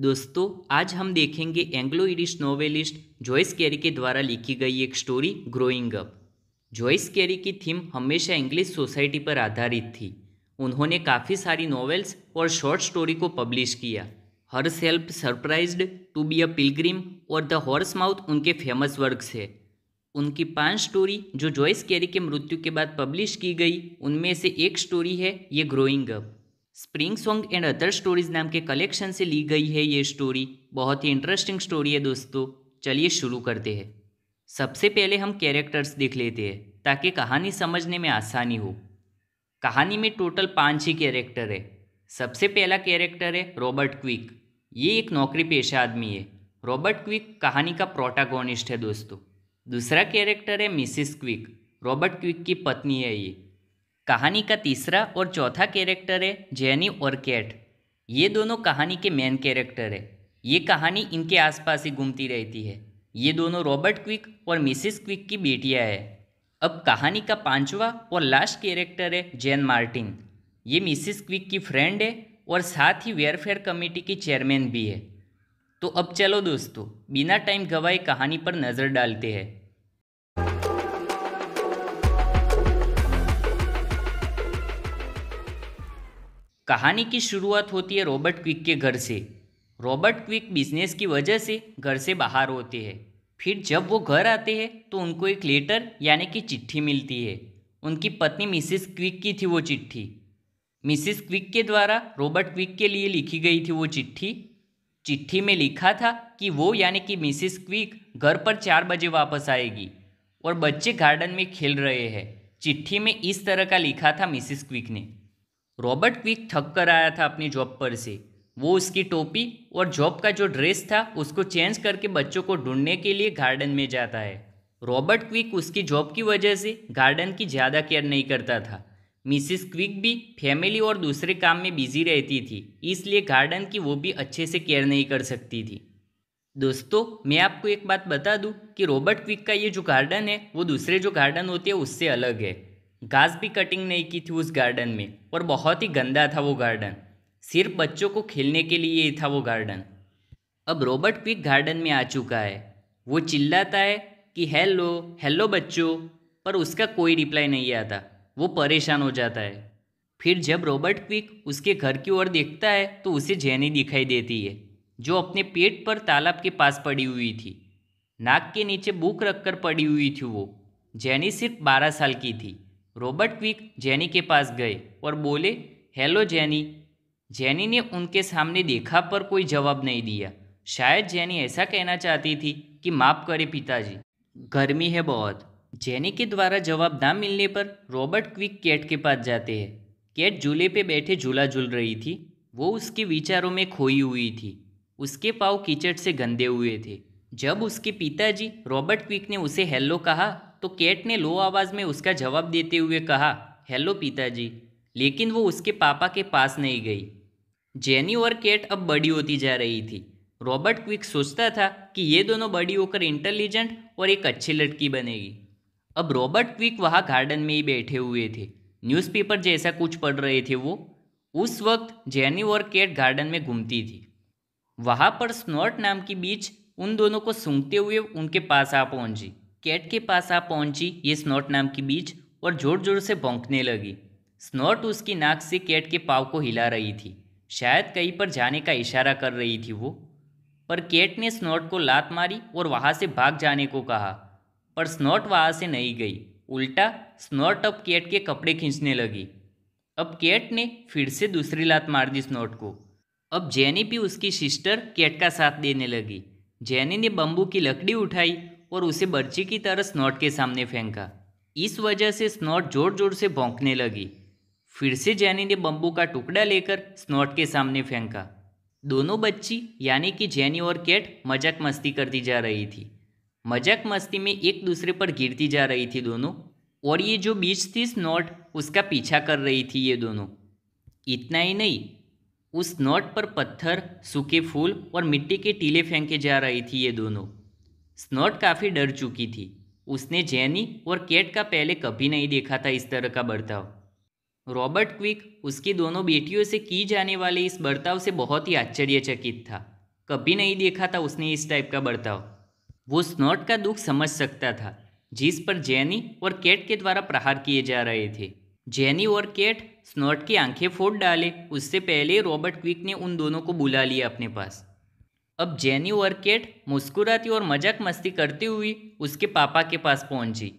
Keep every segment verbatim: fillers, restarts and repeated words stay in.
दोस्तों आज हम देखेंगे Anglo Irish novelist Joyce Cary के द्वारा लिखी गई एक story growing up. Joyce Cary की थीम हमेशा इंग्लिश सोसाइटी पर आधारित थी। उन्होंने काफ़ी सारी नॉवेल्स और शॉर्ट स्टोरी को पब्लिश किया। Herself surprised to be a pilgrim और द हॉर्स माउथ उनके फेमस वर्क्स है। उनकी पांच स्टोरी जो जॉयस कैरी के मृत्यु के बाद पब्लिश की गई, उनमें से एक स्टोरी है ये growing up. Spring song and other stories नाम के कलेक्शन से ली गई है ये स्टोरी। बहुत ही इंटरेस्टिंग स्टोरी है दोस्तों, चलिए शुरू करते हैं। सबसे पहले हम कैरेक्टर्स देख लेते हैं ताकि कहानी समझने में आसानी हो। कहानी में टोटल पाँच ही कैरेक्टर है। सबसे पहला कैरेक्टर है रॉबर्ट क्विक। ये एक नौकरी पेशा आदमी है। रॉबर्ट क्विक कहानी का प्रोटैगोनिस्ट है दोस्तों। दूसरा कैरेक्टर है मिसिस क्विक, रॉबर्ट क्विक की पत्नी है ये। कहानी का तीसरा और चौथा कैरेक्टर है जेनी और कैट। ये दोनों कहानी के मेन कैरेक्टर है। ये कहानी इनके आसपास ही घूमती रहती है। ये दोनों रॉबर्ट क्विक और मिसिस क्विक की बेटियां है। अब कहानी का पांचवा और लास्ट कैरेक्टर है जेन मार्टिन। ये मिसिस क्विक की फ्रेंड है और साथ ही वेलफेयर कमेटी की चेयरमैन भी है। तो अब चलो दोस्तों, बिना टाइम गवाए कहानी पर नज़र डालते हैं। कहानी की शुरुआत होती है रॉबर्ट क्विक के घर से। रॉबर्ट क्विक बिजनेस की वजह से घर से बाहर होते हैं। फिर जब वो घर आते हैं तो उनको एक लेटर यानी कि चिट्ठी मिलती है। उनकी पत्नी मिसिस क्विक की थी वो चिट्ठी। मिसिस क्विक के द्वारा रॉबर्ट क्विक के लिए लिखी गई थी वो चिट्ठी। चिट्ठी में लिखा था कि वो यानी कि मिसिस क्विक घर पर चार बजे वापस आएगी और बच्चे गार्डन में खेल रहे हैं। चिट्ठी में इस तरह का लिखा था मिसिस क्विक ने। रॉबर्ट क्विक थक कर आया था अपनी जॉब पर से। वो उसकी टोपी और जॉब का जो ड्रेस था उसको चेंज करके बच्चों को ढूंढने के लिए गार्डन में जाता है। रॉबर्ट क्विक उसकी जॉब की वजह से गार्डन की ज़्यादा केयर नहीं करता था। मिसिस क्विक भी फैमिली और दूसरे काम में बिजी रहती थी, इसलिए गार्डन की वो भी अच्छे से केयर नहीं कर सकती थी। दोस्तों मैं आपको एक बात बता दूं कि रॉबर्ट क्विक का ये जो गार्डन है वो दूसरे जो गार्डन होते हैं उससे अलग है। घास भी कटिंग नहीं की थी उस गार्डन में और बहुत ही गंदा था वो गार्डन। सिर्फ बच्चों को खेलने के लिए ही था वो गार्डन। अब रॉबर्ट क्विक गार्डन में आ चुका है। वो चिल्लाता है कि हेलो हेलो बच्चों, पर उसका कोई रिप्लाई नहीं आता। वो परेशान हो जाता है। फिर जब रॉबर्ट क्विक उसके घर की ओर देखता है तो उसे जेनी दिखाई देती है जो अपने पेट पर तालाब के पास पड़ी हुई थी। नाक के नीचे बुक रखकर पड़ी हुई थी वो। जेनी सिर्फ बारह साल की थी। रॉबर्ट क्विक जेनी के पास गए और बोले हेलो जेनी। जेनी ने उनके सामने देखा पर कोई जवाब नहीं दिया। शायद जेनी ऐसा कहना चाहती थी कि माफ़ करें पिताजी, गर्मी है बहुत। जेनी के द्वारा जवाब ना मिलने पर रॉबर्ट क्विक कैट के पास जाते हैं। कैट झूले पे बैठे झूला झूल रही थी। वो उसके विचारों में खोई हुई थी। उसके पाँव कीचड़ से गंदे हुए थे। जब उसके पिताजी रॉबर्ट क्विक ने उसे हेलो कहा तो कैट ने लो आवाज़ में उसका जवाब देते हुए कहा हेलो पिताजी, लेकिन वो उसके पापा के पास नहीं गई। जेनी और कैट अब बड़ी होती जा रही थी। रॉबर्ट क्विक सोचता था कि ये दोनों बड़ी होकर इंटेलिजेंट और एक अच्छी लड़की बनेगी। अब रॉबर्ट क्विक वहाँ गार्डन में ही बैठे हुए थे। न्यूज़पेपर जैसा कुछ पढ़ रहे थे वो। उस वक्त जेनी और कैट गार्डन में घूमती थी। वहाँ पर स्नॉट नाम की बीच उन दोनों को सूंघते हुए उनके पास आ पहुँची। कैट के पास आ पहुंची ये स्नॉट नाम की बीच और जोर जोर से भौंकने लगी। स्नॉट उसकी नाक से कैट के पाँव को हिला रही थी। शायद कहीं पर जाने का इशारा कर रही थी वो। पर कैट ने स्नॉट को लात मारी और वहाँ से भाग जाने को कहा, पर स्नॉट वहाँ से नहीं गई। उल्टा स्नॉट अब कैट के कपड़े खींचने लगी। अब कैट ने फिर से दूसरी लात मार दी स्नॉट को। अब जेनी भी उसकी सिस्टर कैट का साथ देने लगी। जेनी ने बम्बू की लकड़ी उठाई और उसे बर्ची की तरह स्नॉट के सामने फेंका। इस वजह से स्नॉट जोर जोर से भौंकने लगी। फिर से जेनी ने बम्बू का टुकड़ा लेकर स्नॉट के सामने फेंका। दोनों बच्ची यानी कि जेनी और कैट मजाक मस्ती करती जा रही थी। मजाक मस्ती में एक दूसरे पर गिरती जा रही थी दोनों, और ये जो बीच थी स्नॉट उसका पीछा कर रही थी ये दोनों। इतना ही नहीं, उस स्नॉट पर पत्थर, सूखे फूल और मिट्टी के टीले फेंके जा रही थी ये दोनों। स्नॉट काफ़ी डर चुकी थी। उसने जेनी और कैट का पहले कभी नहीं देखा था इस तरह का बर्ताव। रॉबर्ट क्विक उसकी दोनों बेटियों से की जाने वाले इस बर्ताव से बहुत ही आश्चर्यचकित था। कभी नहीं देखा था उसने इस टाइप का बर्ताव। वो स्नॉट का दुख समझ सकता था जिस पर जेनी और कैट के द्वारा प्रहार किए जा रहे थे। जेनी और कैट स्नॉट की आंखें फोड़ डाले उससे पहले रॉबर्ट क्विक ने उन दोनों को बुला लिया अपने पास। अब जेनी और कैट मुस्कुराती और मजाक मस्ती करती हुई उसके पापा के पास पहुंची।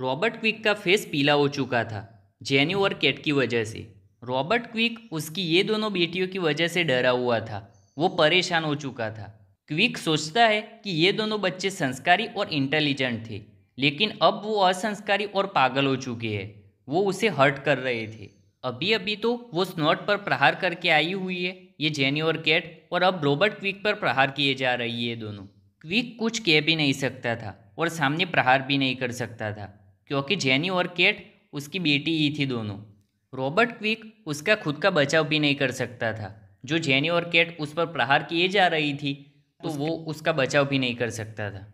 रॉबर्ट क्विक का फेस पीला हो चुका था जेनी और कैट की वजह से। रॉबर्ट क्विक उसकी ये दोनों बेटियों की वजह से डरा हुआ था, वो परेशान हो चुका था। क्विक सोचता है कि ये दोनों बच्चे संस्कारी और इंटेलिजेंट थे, लेकिन अब वो असंस्कारी और पागल हो चुके हैं। वो उसे हर्ट कर रहे थे। अभी अभी तो वो स्नॉट पर प्रहार करके आई हुई है ये जेनी और कैट, और अब रॉबर्ट क्विक पर प्रहार किए जा रही है दोनों। क्विक कुछ कह भी नहीं सकता था और सामने प्रहार भी नहीं कर सकता था क्योंकि जेनी और कैट उसकी बेटी ही थी दोनों। रॉबर्ट क्विक उसका खुद का बचाव भी नहीं कर सकता था। जो जेनी और कैट उस पर प्रहार किए जा रही थी तो वो उसका बचाव भी नहीं कर सकता था।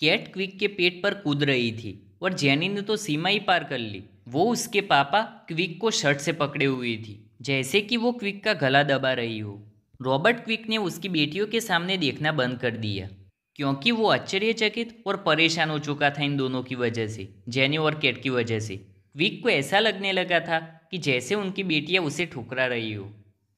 कैट क्विक के पेट पर कूद रही थी और जेनी ने तो सीमा ही पार कर ली। वो उसके पापा क्विक को शर्ट से पकड़े हुई थी जैसे कि वो क्विक का गला दबा रही हो। रॉबर्ट क्विक ने उसकी बेटियों के सामने देखना बंद कर दिया क्योंकि वो आश्चर्यचकित और परेशान हो चुका था इन दोनों की वजह से, जेनी और कैट की वजह से। क्विक को ऐसा लगने लगा था कि जैसे उनकी बेटियां उसे ठुकरा रही हो।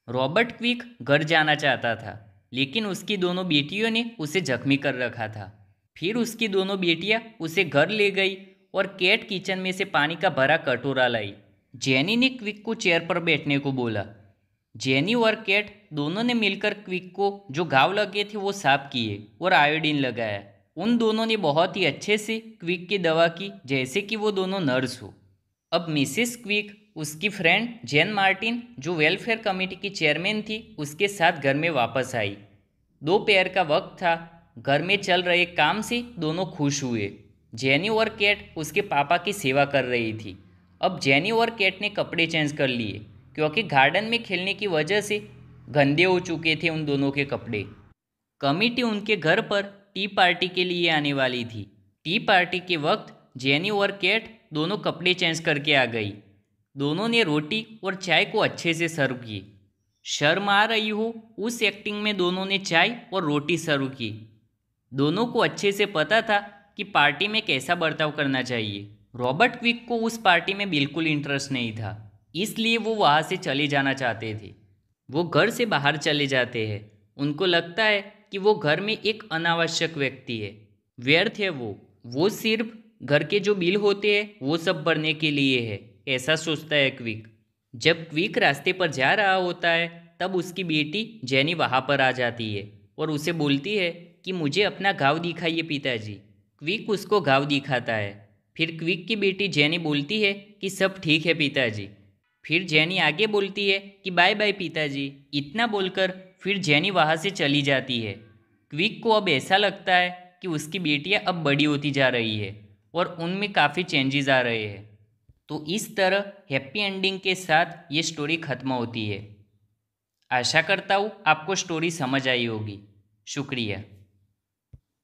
रॉबर्ट क्विक घर जाना चाहता था लेकिन उसकी दोनों बेटियों ने उसे जख्मी कर रखा था। फिर उसकी दोनों बेटियां उसे घर ले गई और कैट किचन में से पानी का भरा कटोरा लाई। जेनी ने क्विक को चेयर पर बैठने को बोला। जेनी और कैट दोनों ने मिलकर क्विक को जो घाव लगे थे वो साफ किए और आयोडीन लगाया। उन दोनों ने बहुत ही अच्छे से क्विक की दवा की जैसे कि वो दोनों नर्स हो। अब मिसेस क्विक उसकी फ्रेंड जेन मार्टिन जो वेलफेयर कमेटी की चेयरमैन थी उसके साथ घर में वापस आई। दोपहर का वक्त था। घर में चल रहे काम से दोनों खुश हुए। जेनी और कैट उसके पापा की सेवा कर रही थी। अब जेनी और कैट ने कपड़े चेंज कर लिए क्योंकि गार्डन में खेलने की वजह से गंदे हो चुके थे उन दोनों के कपड़े। कमेटी उनके घर पर टी पार्टी के लिए आने वाली थी। टी पार्टी के वक्त जेनी और कैट दोनों कपड़े चेंज करके आ गई। दोनों ने रोटी और चाय को अच्छे से सर्व की। शर्म आ रही हो उस एक्टिंग में दोनों ने चाय और रोटी सर्व की। दोनों को अच्छे से पता था कि पार्टी में कैसा बर्ताव करना चाहिए। रॉबर्ट क्विक को उस पार्टी में बिल्कुल इंटरेस्ट नहीं था, इसलिए वो वहाँ से चले जाना चाहते थे। वो घर से बाहर चले जाते हैं। उनको लगता है कि वो घर में एक अनावश्यक व्यक्ति है। व्यर्थ है वो वो सिर्फ घर के जो बिल होते हैं वो सब भरने के लिए है, ऐसा सोचता है क्विक। जब क्विक रास्ते पर जा रहा होता है तब उसकी बेटी जेनी वहाँ पर आ जाती है और उसे बोलती है कि मुझे अपना घाव दिखाइए पिताजी। क्विक उसको घाव दिखाता है। फिर क्विक की बेटी जेनी बोलती है कि सब ठीक है पिताजी। फिर जेनी आगे बोलती है कि बाय बाय पिताजी। इतना बोलकर फिर जेनी वहाँ से चली जाती है। क्विक को अब ऐसा लगता है कि उसकी बेटियाँ अब बड़ी होती जा रही है और उनमें काफ़ी चेंजेस आ रहे हैं। तो इस तरह हैप्पी एंडिंग के साथ ये स्टोरी ख़त्म होती है। आशा करता हूँ आपको स्टोरी समझ आई होगी। शुक्रिया।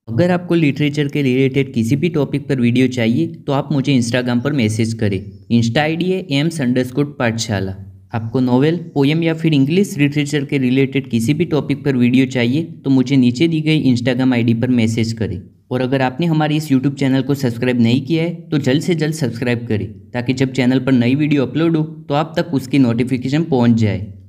अगर आपको लिटरेचर के रिलेटेड किसी भी टॉपिक पर वीडियो चाहिए तो आप मुझे इंस्टाग्राम पर मैसेज करें। इंस्टा आई डी है एम्स अंडरस्कोर पाठशाला। आपको नॉवेल, पोएम या फिर इंग्लिश लिटरेचर के रिलेटेड किसी भी टॉपिक पर वीडियो चाहिए तो मुझे नीचे दी गई इंस्टाग्राम आई डी पर मैसेज करें। और अगर आपने हमारे इस यूट्यूब चैनल को सब्सक्राइब नहीं किया है तो जल्द से जल्द सब्सक्राइब करें ताकि जब चैनल पर नई वीडियो अपलोड हो तो आप तक उसकी नोटिफिकेशन पहुँच जाए।